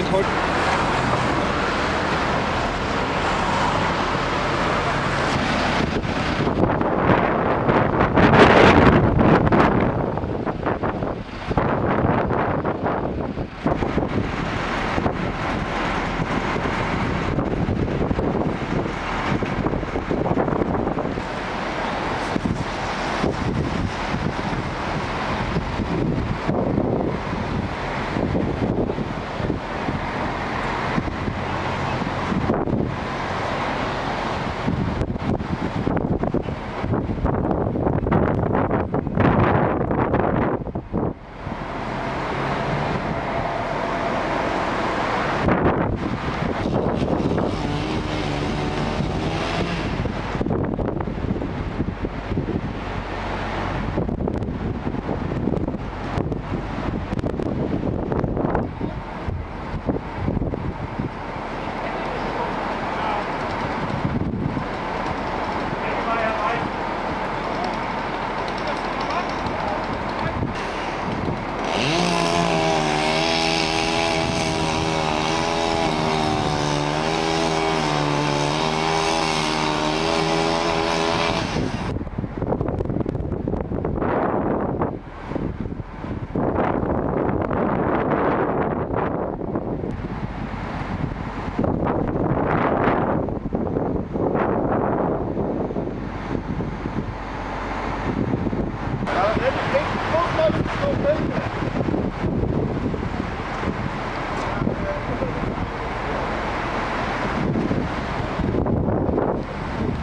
sind heute...